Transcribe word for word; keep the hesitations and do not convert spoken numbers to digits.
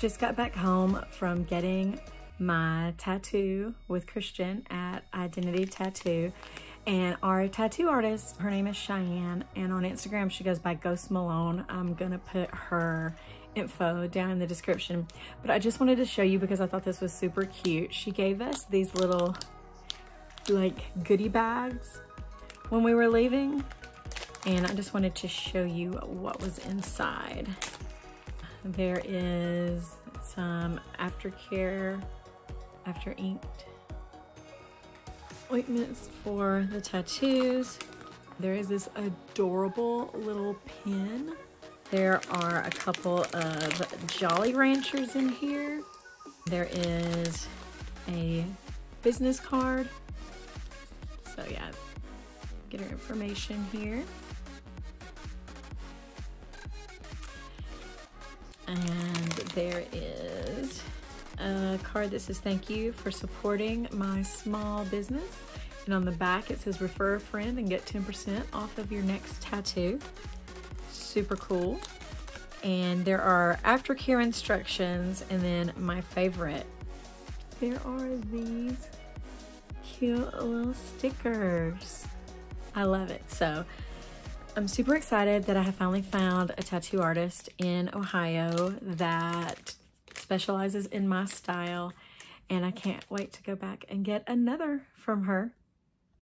Just got back home from getting my tattoo with Christian at Identity Tattoo, and our tattoo artist, her name is Cheyenne, and on Instagram she goes by Ghost Malone. I'm gonna put her info down in the description, but I just wanted to show you because I thought this was super cute. She gave us these little like goodie bags when we were leaving, and I just wanted to show you what was inside. There is some aftercare, After Inked ointments for the tattoos. There is this adorable little pin. There are a couple of Jolly Ranchers in here. There is a business card. So yeah, get her information here. And there is a card that says, thank you for supporting my small business. And on the back it says, refer a friend and get ten percent off of your next tattoo. Super cool. And there are aftercare instructions. And then my favorite, there are these cute little stickers. I love it. So I'm super excited that I have finally found a tattoo artist in Ohio that specializes in my style, and I can't wait to go back and get another from her.